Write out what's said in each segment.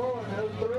Lord, 03.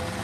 03.